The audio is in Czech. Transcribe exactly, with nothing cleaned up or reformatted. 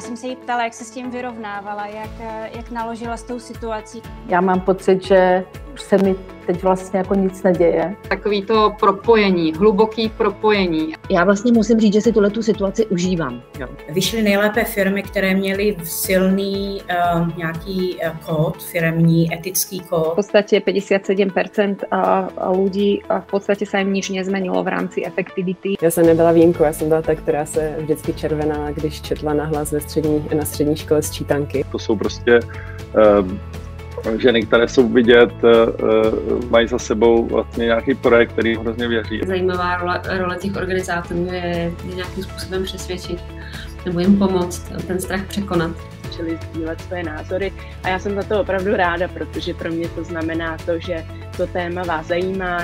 já jsem se jí ptala, jak se s tím vyrovnávala, jak, jak naložila s tou situací. Já mám pocit, že už se mi teď vlastně jako nic neděje. Takový to propojení, hluboký propojení. Já vlastně musím říct, že si tuhle tu situaci užívám. Jo. Vyšly nejlépe firmy, které měly silný uh, nějaký kód, firemní, etický kód. V podstatě padesát sedm procent lidí v podstatě se jim nič nezmenilo v rámci efektivity. Já jsem nebyla výjimkou, já jsem byla ta, která se vždycky červenala, když četla nahlas ve střední, na střední škole sčítanky. To jsou prostě um... ženy, které jsou vidět, mají za sebou vlastně nějaký projekt, který hrozně věří. Zajímavá role, role těch organizátorů je nějakým způsobem přesvědčit nebo jim pomoct ten strach překonat. Začali sdílet své názory a já jsem za to opravdu ráda, protože pro mě to znamená to, že to téma vás zajímá.